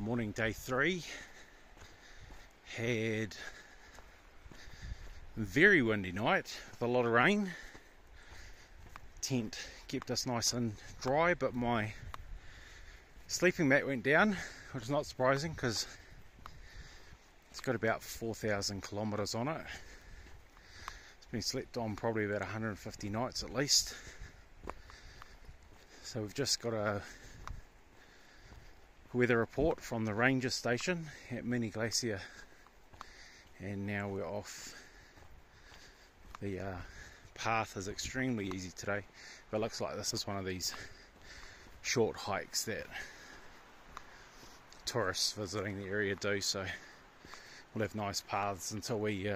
morning day three. Had a very windy night with a lot of rain. Tent kept us nice and dry, but my sleeping mat went down, which is not surprising because it's got about 4,000 kilometers on it. It's been slept on probably about 150 nights at least. So we've just got a weather report from the ranger station at Many Glacier, and now we're off. The path is extremely easy today, but it looks like this is one of these short hikes that tourists visiting the area do, so we'll have nice paths until we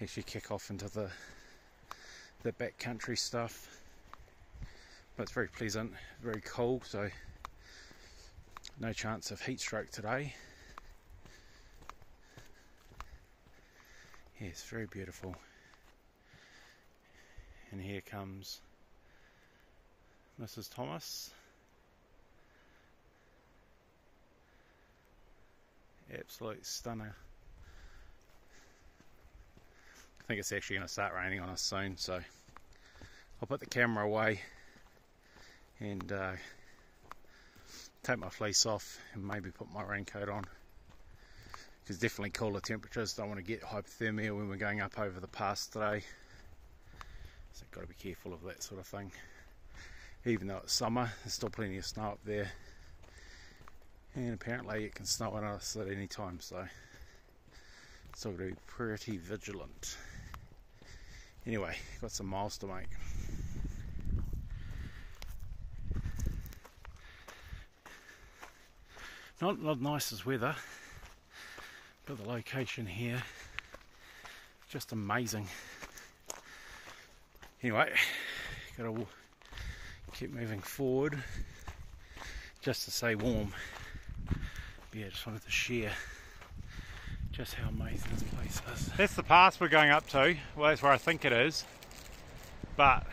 actually kick off into the backcountry stuff. But it's very pleasant, very cool, so no chance of heat stroke today. Yeah, it's very beautiful. And here comes Mrs. Thomas. Absolute stunner. I think it's actually going to start raining on us soon, so I'll put the camera away and take my fleece off and maybe put my raincoat on. It's definitely cooler temperatures. Don't want to get hypothermia when we're going up over the pass today, so got to be careful of that sort of thing. Even though it's summer, there's still plenty of snow up there, and apparently it can snow on us at any time, so it's still going to be pretty vigilant. Anyway, got some miles to make. Not nice as weather, but the location here just amazing. Anyway, gotta keep moving forward just to stay warm. But yeah, just wanted to share just how amazing this place is. That's the pass we're going up to. Well, that's where I think it is. But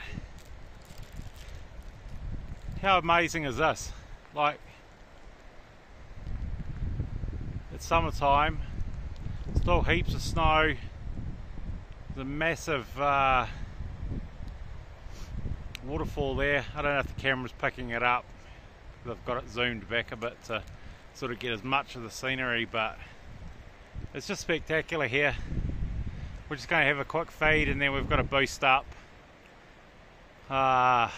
how amazing is this? Like, summertime, still heaps of snow. There's a massive waterfall there. I don't know if the camera's picking it up. They've got it zoomed back a bit to sort of get as much of the scenery, but it's just spectacular here. We're just going to have a quick feed and then we've got to boost up. I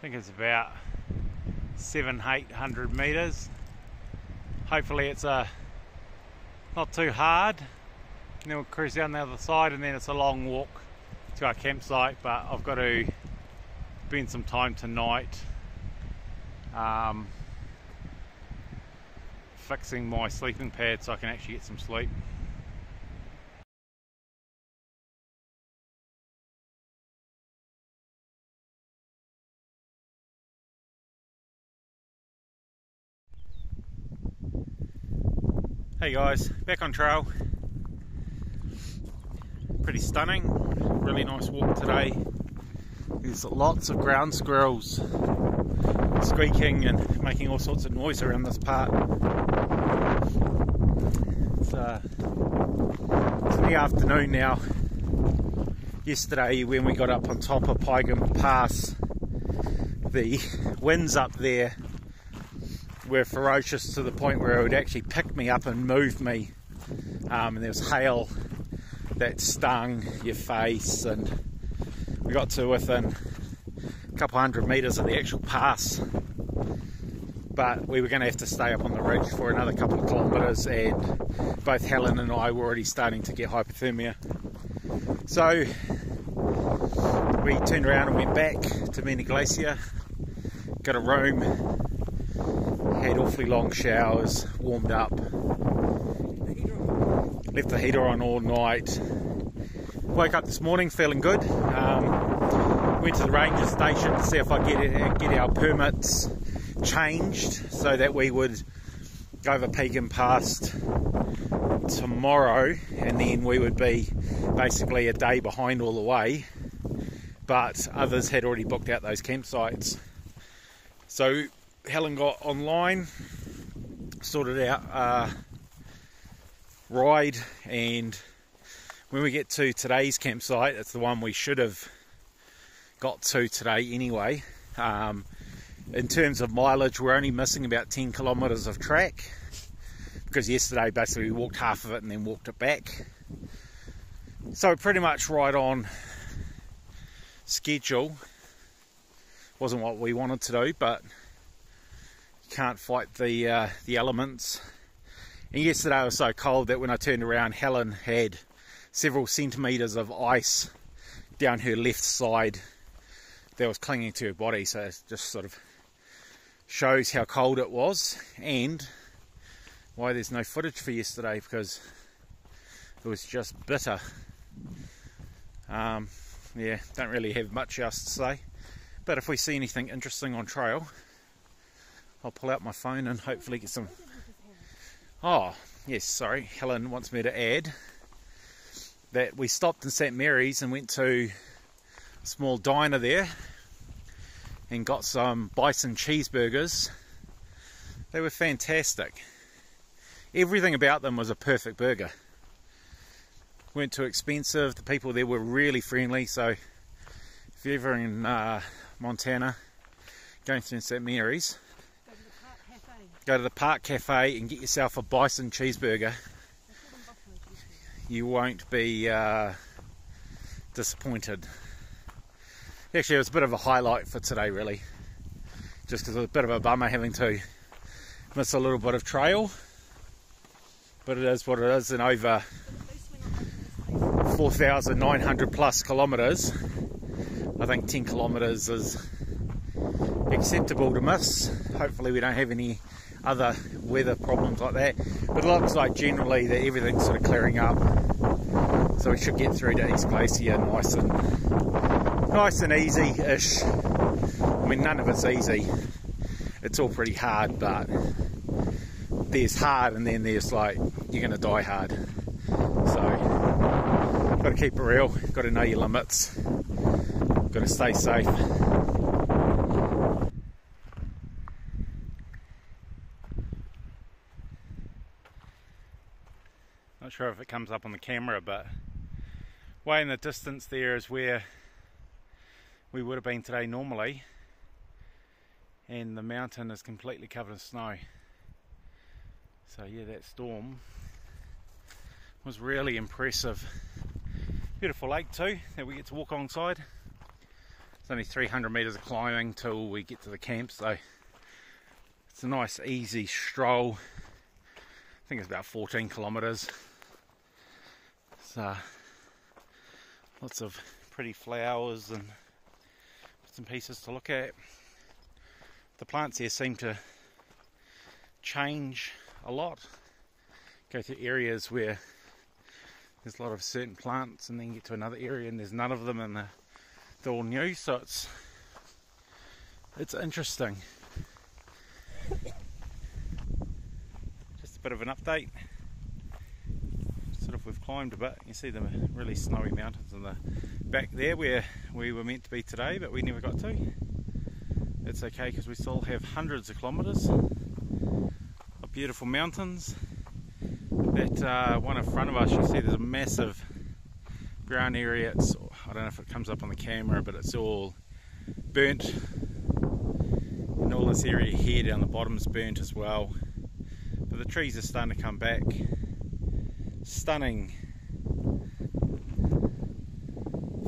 think it's about 700-800 meters. Hopefully it's not too hard, and then we'll cruise down the other side, and then it's a long walk to our campsite. But I've got to spend some time tonight fixing my sleeping pad so I can actually get some sleep. Hey guys, back on trail. Pretty stunning, really nice walk today. There's lots of ground squirrels squeaking and making all sorts of noise around this part. It's in the afternoon now. Yesterday when we got up on top of Piegan Pass, the winds up there were ferocious to the point where it would actually pick me up and move me, and there was hail that stung your face, and we got to within a couple hundred meters of the actual pass, but we were going to have to stay up on the ridge for another couple of kilometers, and both Helen and I were already starting to get hypothermia, so we turned around and went back to Many Glacier, got a room, had awfully long showers, warmed up, left the heater on all night. Woke up this morning feeling good. Went to the ranger station to see if I get our permits changed so that we would go over Piegan Pass tomorrow, and then we would be basically a day behind all the way. But others had already booked out those campsites, so Helen got online, sorted out ride, and when we get to today's campsite, that's the one we should have got to today anyway. In terms of mileage, we're only missing about 10 kilometers of track, because yesterday basically we walked half of it and then walked it back. So pretty much right on schedule. Wasn't what we wanted to do, but you can't fight the elements. And yesterday it was so cold that when I turned around, Helen had several centimetres of ice down her left side that was clinging to her body, so it just sort of shows how cold it was and why there's no footage for yesterday, because it was just bitter. Yeah, don't really have much else to say. But if we see anything interesting on trail, I'll pull out my phone and hopefully get some... Oh, yes, sorry. Helen wants me to add that we stopped in St. Mary's and went to a small diner there and got some bison cheeseburgers. They were fantastic. Everything about them was a perfect burger. Weren't too expensive. The people there were really friendly, so if you're ever in Montana, going through St. Mary's, go to the Park Cafe and get yourself a bison cheeseburger. You won't be disappointed. Actually, it was a bit of a highlight for today, really, just because it was a bit of a bummer having to miss a little bit of trail, but it is what it is. And over 4,900 plus kilometres, I think 10 kilometres is acceptable to miss. Hopefully we don't have any other weather problems like that, but it looks like generally that everything's sort of clearing up, so we should get through to East Glacier nice and easy-ish. I mean, none of it's easy, it's all pretty hard, but there's hard and then there's like you're gonna die hard, so gotta keep it real, gotta know your limits, gotta stay safe. Not sure if it comes up on the camera, but way in the distance there is where we would have been today normally, and the mountain is completely covered in snow. So yeah, that storm was really impressive. Beautiful lake too that we get to walk alongside. It's only 300 metres of climbing till we get to the camp, so it's a nice easy stroll. I think it's about 14 kilometres. So, lots of pretty flowers and bits and pieces to look at. The plants here seem to change a lot. Go to areas where there's a lot of certain plants and then get to another area and there's none of them, and they're all new, so it's interesting. Just a bit of an update. Sort of, we've climbed a bit. You can see the really snowy mountains in the back there where we were meant to be today, but we never got to. That's okay, because we still have hundreds of kilometers of beautiful mountains. That one in front of us, you see there's a massive brown area. It's, I don't know if it comes up on the camera, but it's all burnt, and all this area here down the bottom is burnt as well, but the trees are starting to come back. Stunning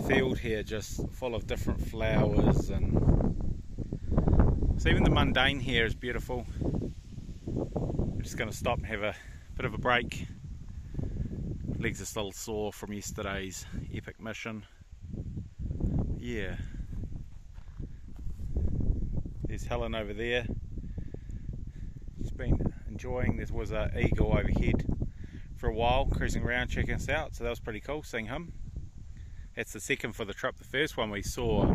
field here, just full of different flowers, and so even the mundane here is beautiful. We're just going to stop and have a bit of a break. Legs are still sore from yesterday's epic mission. Yeah. There's Helen over there. She's been enjoying. There was an eagle overhead for a while, cruising around, checking us out. So that was pretty cool seeing him. That's the second for the trip. The first one we saw,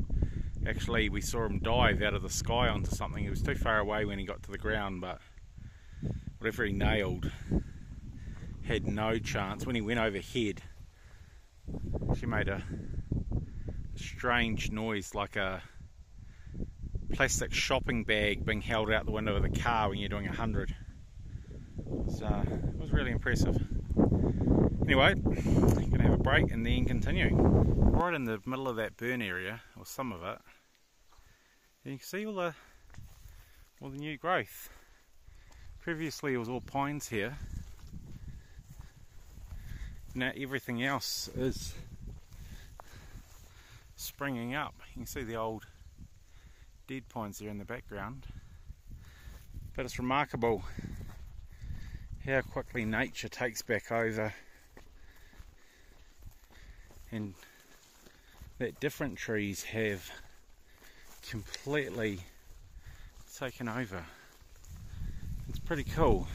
actually we saw him dive out of the sky onto something. He was too far away when he got to the ground, but whatever he nailed, had no chance. When he went overhead, she made a strange noise, like a plastic shopping bag being held out the window of the car when you're doing 100. So it was really impressive. Anyway, I'm gonna have a break and then continue. Right in the middle of that burn area, or some of it, you can see all the new growth. Previously it was all pines here. Now everything else is springing up. You can see the old dead pines there in the background. But it's remarkable how quickly nature takes back over, and that different trees have completely taken over. It's pretty cool.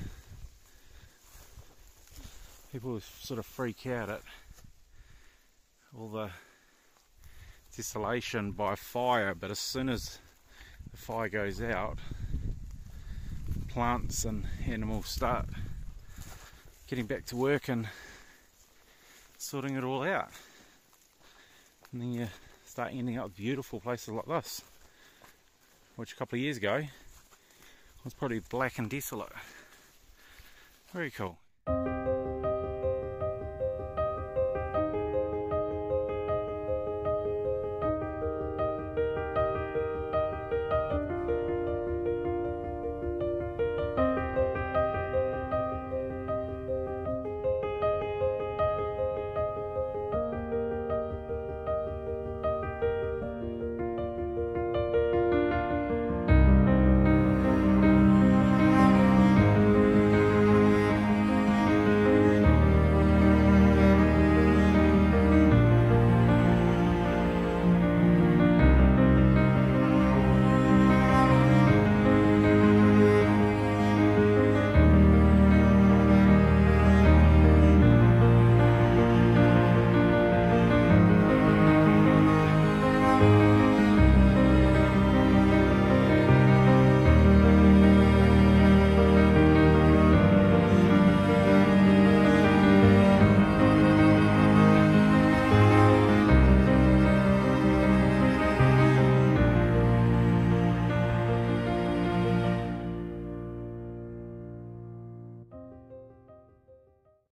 People sort of freak out at all the desolation by fire, but as soon as the fire goes out, plants and animals start getting back to work and sorting it all out. And then you start ending up with beautiful places like this, which a couple of years ago was probably black and desolate. Very cool.